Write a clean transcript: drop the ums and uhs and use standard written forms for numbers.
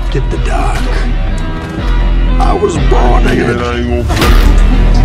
adopted the dark. I was born in it.